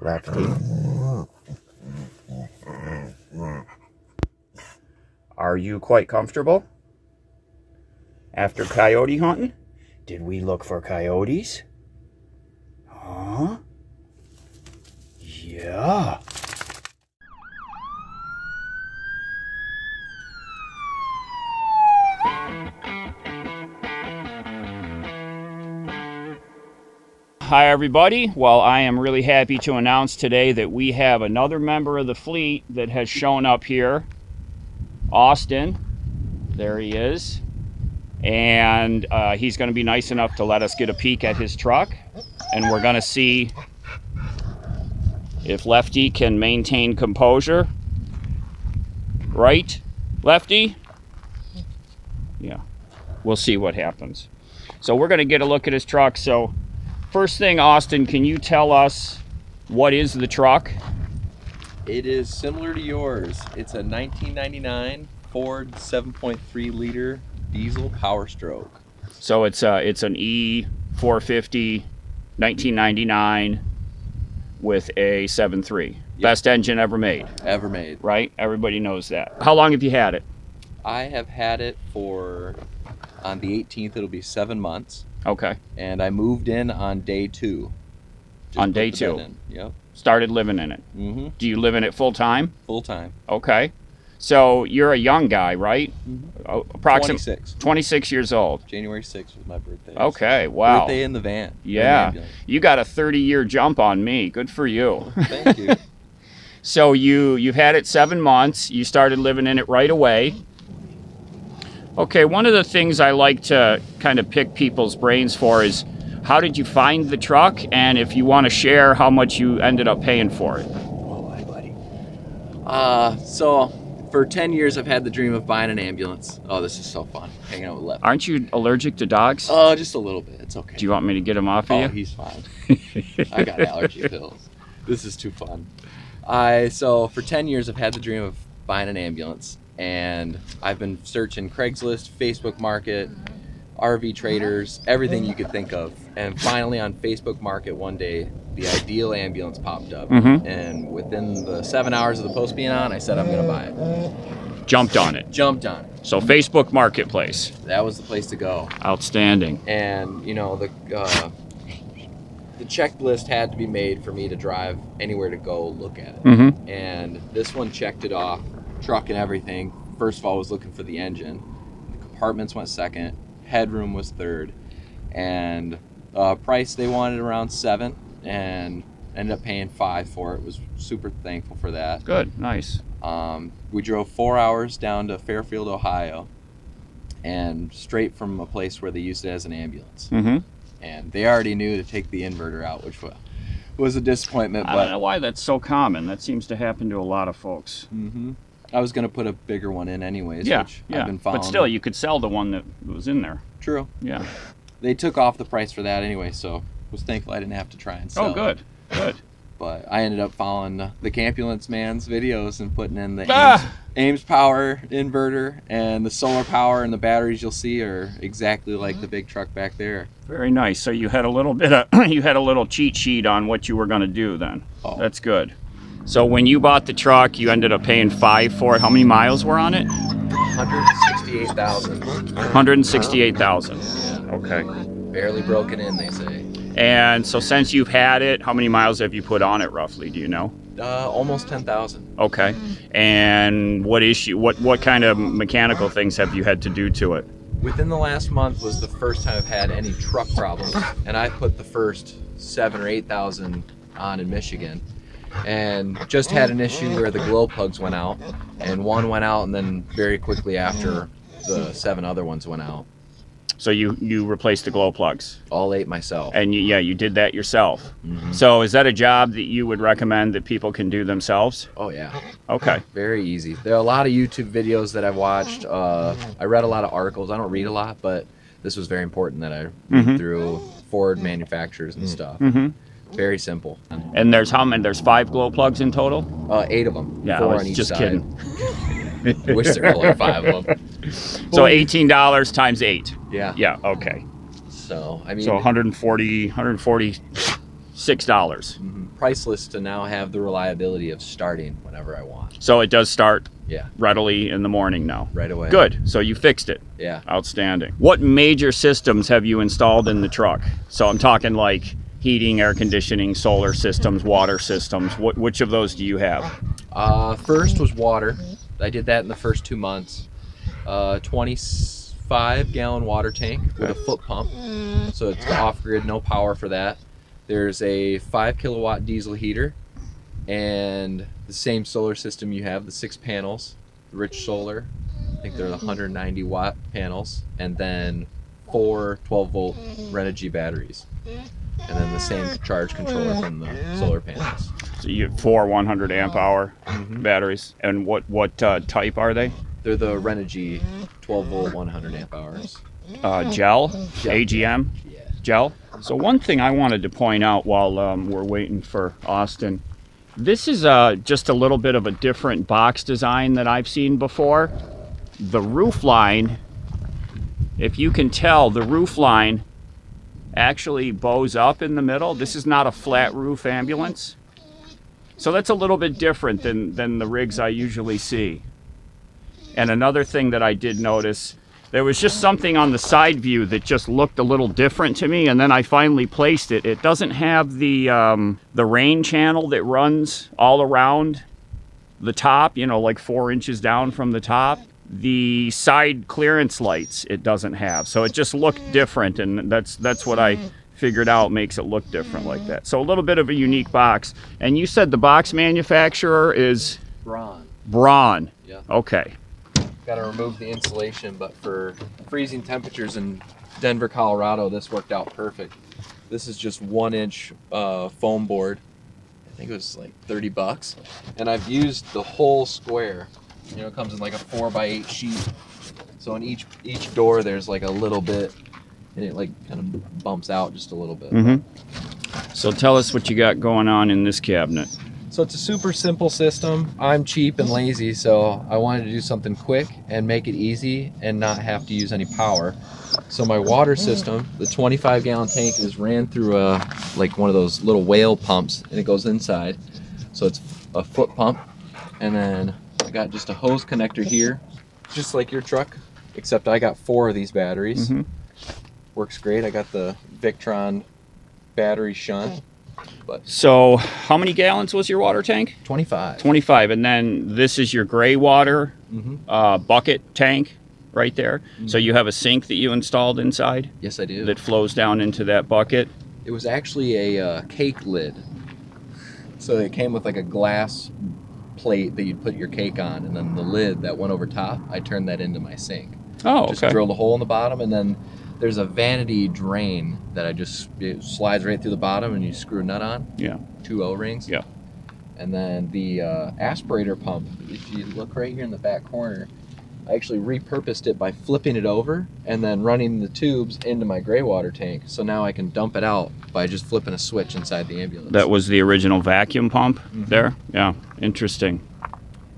Left teeth. Are you quite comfortable? After coyote hunting? Did we look for coyotes? Huh? Yeah. Hi everybody, well I am really happy to announce today that we have another member of the fleet that has shown up here. Austin, there he is. And he's gonna be nice enough to let us get a peek at his truck. And we're gonna see if Lefty can maintain composure. Right, Lefty? Yeah, we'll see what happens. So we're gonna get a look at his truck. So first thing, Austin, can you tell us what is the truck? It is similar to yours. It's a 1999 Ford 7.3 liter diesel Powerstroke. So it's an E450 1999 with a 7.3. Yep. Best engine ever made. Ever made. Right? Everybody knows that. How long have you had it? I have had it for, on the 18th, it'll be 7 months. Okay. And I moved in on day 2. Just on day 2? Yep. Started living in it. Mm-hmm. Do you live in it full time? Full time. Okay. So you're a young guy, right? Mm-hmm. Oh, approximately 26. 26 years old. January 6th was my birthday. Okay. So wow. Birthday in the van. Yeah. You got a 30-year jump on me. Good for you. Thank you. So you've had it 7 months. You started living in it right away. Okay, one of the things I like to kind of pick people's brains for is how did you find the truck, and if you want to share how much you ended up paying for it. Oh, hi, buddy. So for 10 years I've had the dream of buying an ambulance. Oh, this is so fun, hanging out with Lefty. Aren't you allergic to dogs? Oh, just a little bit. It's okay. Do you want me to get him off of you? Oh, he's fine. I got allergy pills. This is too fun. So for 10 years I've had the dream of buying an ambulance. And I've been searching Craigslist, Facebook Market, RV traders, everything you could think of. And finally on Facebook Market one day, the ideal ambulance popped up. Mm-hmm. And within the 7 hours of the post being on, I said, I'm gonna buy it. Jumped on it. Jumped on it. So Facebook Marketplace. That was the place to go. Outstanding. And you know, the checklist had to be made for me to drive anywhere to go look at it. Mm-hmm. And this one checked it off. Truck and everything. First of all, I was looking for the engine. The compartments went second. Headroom was third. And price they wanted around $7,000 and ended up paying $5,000 for it. Was super thankful for that. Good, nice. We drove 4 hours down to Fairfield, Ohio, and straight from a place where they used it as an ambulance. Mm-hmm. And they already knew to take the inverter out, which was a disappointment. But I don't know why that's so common. That seems to happen to a lot of folks. Mm-hmm. I was going to put a bigger one in anyways, yeah, which yeah. I've been following. But still, you could sell the one that was in there. True. Yeah. They took off the price for that anyway, so was thankful I didn't have to try and sell. Oh, good. Good. But I ended up following the Campulance man's videos and putting in the Aims Power inverter, and the solar power and the batteries you'll see are exactly like the big truck back there. Very nice. So you had a little bit of you had a little cheat sheet on what you were going to do then. Oh. That's good. So when you bought the truck, you ended up paying $5,000 for it. How many miles were on it? 168,000. 168,000. Yeah. Okay. Barely broken in, they say. And so since you've had it, how many miles have you put on it roughly? Do you know? Almost 10,000. Okay. And what kind of mechanical things have you had to do to it? Within the last month was the first time I've had any truck problems, and I put the first 7,000 or 8,000 on in Michigan. And just had an issue where the glow plugs went out, and one went out, and then very quickly after the 7 other ones went out. So you replaced the glow plugs? All 8 myself. And you did that yourself. Mm-hmm. So is that a job that you would recommend that people can do themselves? Oh yeah. Okay. Very easy. There are a lot of YouTube videos that I've watched. I read a lot of articles. I don't read a lot, but this was very important that I read through Ford manufacturers and stuff. Mm-hmm. Very simple. And there's how many? There's 5 glow plugs in total? 8 of them. Yeah, 4 on each side. Just kidding. I wish there were only 5 of them. So $18 times 8. Yeah. Yeah. Okay. So I mean. So $146. Mm-hmm. priceless to now have the reliability of starting whenever I want. So it does start readily in the morning now. Right away. Good. So you fixed it. Yeah. Outstanding. What major systems have you installed in the truck? So I'm talking like heating, air conditioning, solar systems, water systems. Which of those do you have? First was water. I did that in the first 2 months. 25-gallon water tank with a foot pump. So it's off-grid, no power for that. There's a 5-kilowatt diesel heater and the same solar system you have, the 6 panels, the Rich Solar. I think they're 190-watt panels, and then 4 12-volt Renogy batteries. And then the same charge controller from the solar panels. So you have 4 100-amp-hour batteries. And what type are they? They're the Renogy 12-volt 100-amp-hours. Gel? AGM? Yeah. Gel? So one thing I wanted to point out while we're waiting for Austin, this is just a little bit of a different box design that I've seen before. The roof line, if you can tell, the roof line actually bows up in the middle. This is not a flat roof ambulance. So that's a little bit different than the rigs I usually see. And another thing that I did notice, there was just something on the side view that just looked a little different to me, and then I finally placed it. It doesn't have the rain channel that runs all around the top, you know, like 4 inches down from the top. The side clearance lights it doesn't have, so it just looked different, and that's what I figured out makes it look different like that. So a little bit of a unique box. And you said the box manufacturer is? Braun. Braun. Yeah. Okay. Got to remove the insulation, but for freezing temperatures in Denver, Colorado, this worked out perfect. This is just 1-inch foam board. I think it was like 30 bucks. And I've used the whole square. You know, it comes in like a 4x8 sheet. So in each door, there's like a little bit, and it like kind of bumps out just a little bit. Mm-hmm. So tell us what you got going on in this cabinet. So it's a super simple system. I'm cheap and lazy, so I wanted to do something quick and make it easy and not have to use any power. So my water system, the 25-gallon tank, is ran through like one of those little whale pumps, and it goes inside. So it's a foot pump. And then I got just a hose connector here, just like your truck, except I got 4 of these batteries. Mm-hmm. Works great. I got the Victron battery shunt. But so how many gallons was your water tank? 25. And then this is your gray water bucket tank right there. So you have a sink that you installed inside? Yes, I do. That flows down into that bucket? It was actually a cake lid. So it came with like a glass plate that you'd put your cake on, and then the lid that went over top, I turned that into my sink. Oh, okay. Just drilled a hole in the bottom, and then there's a vanity drain that it slides right through the bottom, and you screw a nut on. Yeah. 2 O-rings. Yeah. And then the aspirator pump, if you look right here in the back corner, I actually repurposed it by flipping it over and then running the tubes into my gray water tank. So now I can dump it out by just flipping a switch inside the ambulance. That was the original vacuum pump there? Yeah, interesting.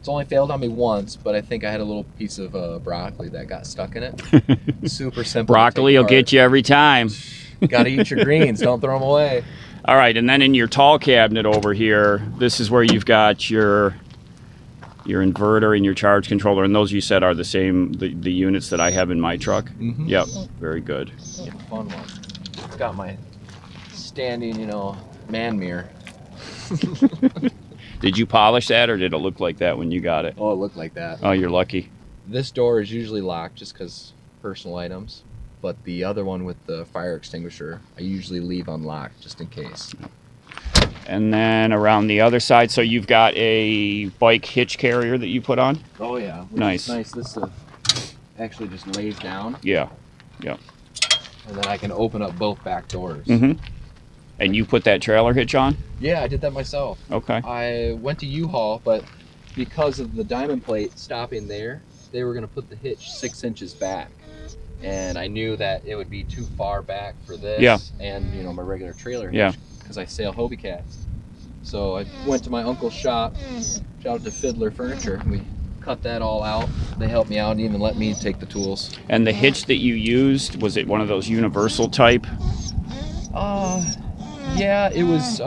It's only failed on me once, but I think I had a little piece of broccoli that got stuck in it. Super simple. Broccoli will get you every time. Gotta eat your greens. Don't throw them away. All right, and then in your tall cabinet over here, this is where you've got your inverter and your charge controller, and those you said are the same, the units that I have in my truck. Mm-hmm. Yep, very good. Yeah, fun one. It's got my standing, you know, man mirror. Did you polish that, or did it look like that when you got it? Oh, it looked like that. Oh, you're lucky. This door is usually locked just because personal items, but the other one with the fire extinguisher, I usually leave unlocked just in case. And then around the other side, so you've got a bike hitch carrier that you put on? Oh, yeah. Nice. Nice. This actually just lays down. Yeah, yeah. And then I can open up both back doors. Mm-hmm. And you put that trailer hitch on? Yeah, I did that myself. Okay. I went to U-Haul, but because of the diamond plate stopping there, they were going to put the hitch 6 inches back. And I knew that it would be too far back for this and, you know, my regular trailer hitch. Yeah. Because I sell Hobie cats. So I went to my uncle's shop, shout out to Fiddler Furniture. We cut that all out. They helped me out and even let me take the tools. And the hitch that you used, was it one of those universal type? Yeah, it was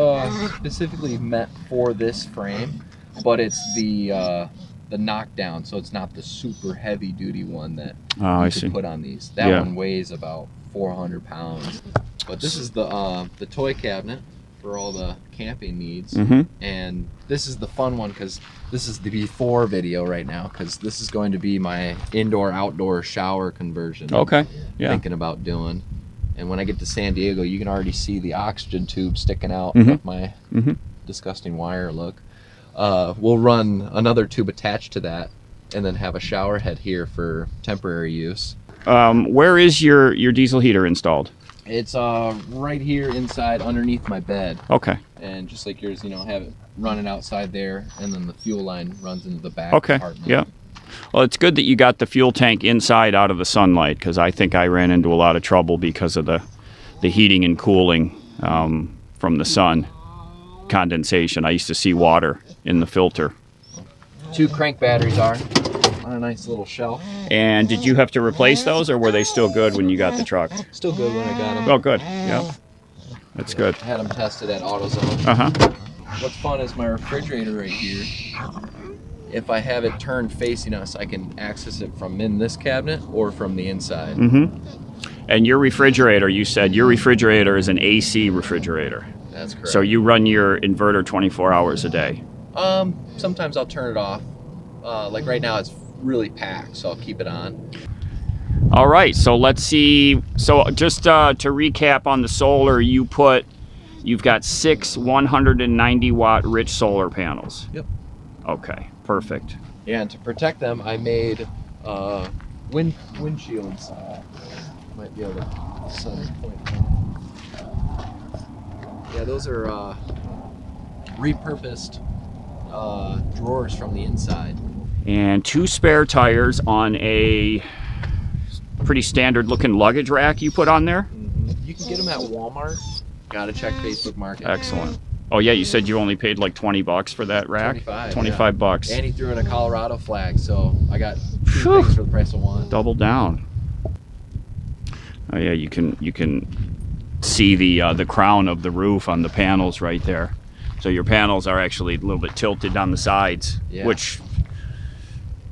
specifically meant for this frame, but it's the knockdown, so it's not the super heavy duty one that you can put on these. That one weighs about 400 pounds. But this is the toy cabinet for all the camping needs, and this is the fun one because this is the before video right now, because this is going to be my indoor-outdoor shower conversion. Okay. Yeah. Thinking about doing, and when I get to San Diego, you can already see the oxygen tube sticking out with my disgusting wire look. We'll run another tube attached to that, and then have a shower head here for temporary use. Where is your diesel heater installed? It's right here inside underneath my bed. Okay. And just like yours, you know, have it running outside there, and then the fuel line runs into the back compartment. Yeah. Well, it's good that you got the fuel tank inside out of the sunlight, because I think I ran into a lot of trouble because of the heating and cooling from the sun, condensation. I used to see water in the filter. Two crank batteries are on a nice little shelf. And did you have to replace those, or were they still good when you got the truck? Still good when I got them. Oh, good. Yeah. That's good. I had them tested at AutoZone. What's fun is my refrigerator right here. If I have it turned facing us, I can access it from in this cabinet or from the inside. And your refrigerator, you said your refrigerator is an AC refrigerator. That's correct. So you run your inverter 24 hours a day? Sometimes I'll turn it off. Like right now, it's really packed, so I'll keep it on. All right, so let's see. So just to recap on the solar, you've got 6 190-watt Rich Solar panels. Yep. Okay, perfect. Yeah, and to protect them, I made windshields. Might be able to center point. Yeah, those are repurposed drawers from the inside. And 2 spare tires on a pretty standard looking luggage rack you put on there. You can get them at Walmart. Gotta check Facebook Market. Excellent. Oh yeah, you said you only paid like 20 bucks for that rack. 25 bucks. And he threw in a Colorado flag, so I got 2 things for the price of 1. Double down. Oh yeah, you can see the crown of the roof on the panels right there. So your panels are actually a little bit tilted on the sides, which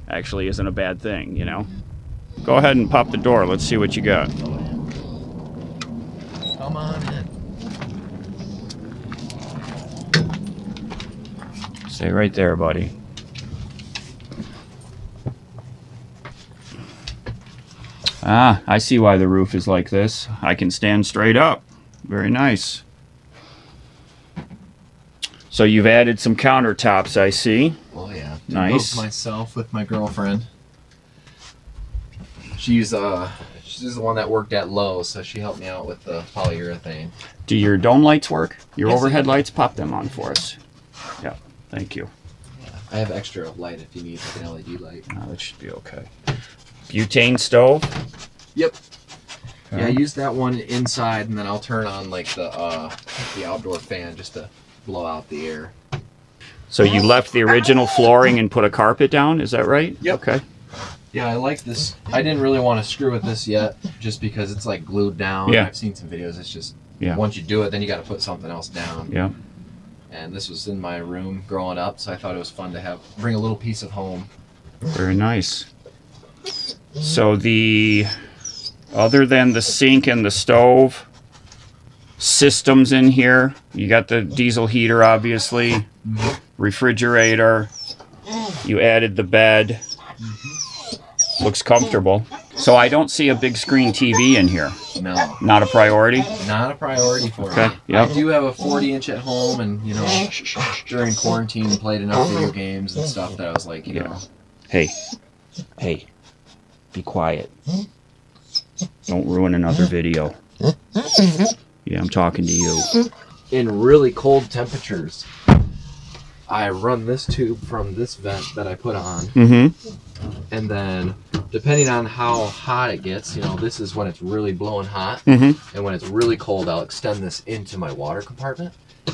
actually isn't a bad thing, you know. Go ahead and pop the door. Let's see what you got. Come on in. Stay right there, buddy. Ah, I see why the roof is like this. I can stand straight up. Very nice. So you've added some countertops, I see. Oh yeah. Nice. Both myself with my girlfriend. She's the one that worked at Lowe's, so she helped me out with the polyurethane. Do your dome lights work? Your overhead lights? Pop them on for us. Yeah, thank you. Yeah, I have extra light if you need like an LED light. Oh, that should be okay. Butane stove? Yep. Okay. Yeah, I use that one inside, and then I'll turn on like the outdoor fan just to blow out the air. So you left the original flooring and put a carpet down, is that right? Yep. Okay. Yeah, I like this. I didn't really want to screw with this yet, just because it's like glued down. Yeah. I've seen some videos, it's just once you do it, then you got to put something else down. Yeah. And this was in my room growing up, so I thought it was fun to bring a little piece of home. Very nice. So other than the sink and the stove, systems in here, you got the diesel heater, obviously. Refrigerator, you added the bed. Looks comfortable. So I don't see a big screen TV in here. No. Not a priority? Not a priority for me. Yep. I do have a 40-inch at home, and you know, during quarantine played enough video games and stuff that I was like, you know. Hey, be quiet. Don't ruin another video. Yeah, I'm talking to you. In really cold temperatures, I run this tube from this vent that I put on, and then depending on how hot it gets, you know, this is when it's really blowing hot, and when it's really cold, I'll extend this into my water compartment,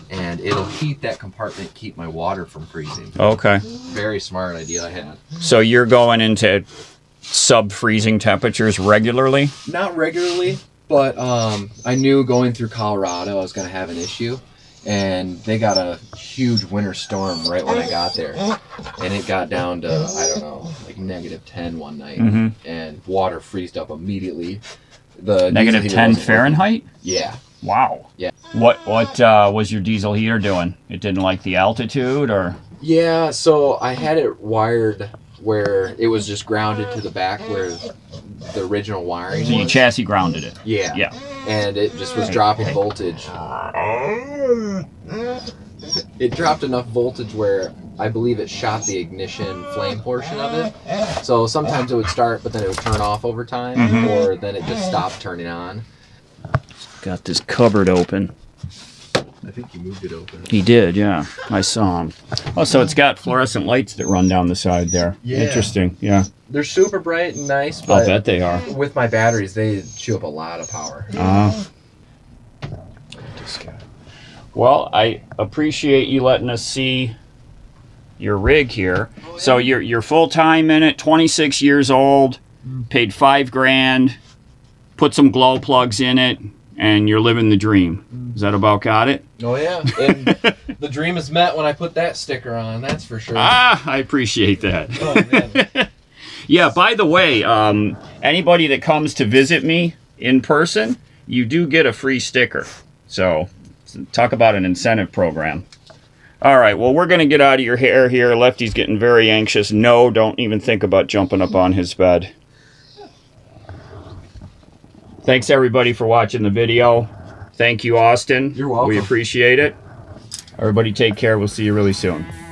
and it'll heat that compartment, keep my water from freezing. Okay. Very smart idea I had. So you're going into sub-freezing temperatures regularly? Not regularly, But I knew going through Colorado I was going to have an issue, and they got a huge winter storm right when I got there, and it got down to, I don't know, like -10 one night, and water freezed up immediately. The -10 Fahrenheit? Yeah. Wow. Yeah. What was your diesel heater doing? It didn't like the altitude, or? Yeah, so I had it wired where it was just grounded to the back where the original wiring was. So you chassis grounded it? Yeah. Yeah. And it just was dropping voltage. It dropped enough voltage where I believe it shot the ignition flame portion of it. So sometimes it would start, but then it would turn off over time, or then it just stopped turning on. Got this cupboard open. I think he moved it open. He did, yeah. I saw him. Oh, so it's got fluorescent lights that run down the side there. Yeah. Interesting, yeah. They're super bright and nice, but... I'll bet they are. With my batteries, they chew up a lot of power. Well, I appreciate you letting us see your rig here. Oh, yeah. So you're full-time in it, 26 years old, paid $5,000, put some glow plugs in it, and you're living the dream. Is that about got it? Oh, yeah. And the dream is met when I put that sticker on, that's for sure. Ah, I appreciate that. Oh, man. Yeah, by the way, anybody that comes to visit me in person, you do get a free sticker. So talk about an incentive program. All right, well, we're going to get out of your hair here. Lefty's getting very anxious. No, don't even think about jumping up on his bed. Thanks, everybody, for watching the video. Thank you, Austin. You're welcome. We appreciate it. Everybody take care. We'll see you really soon.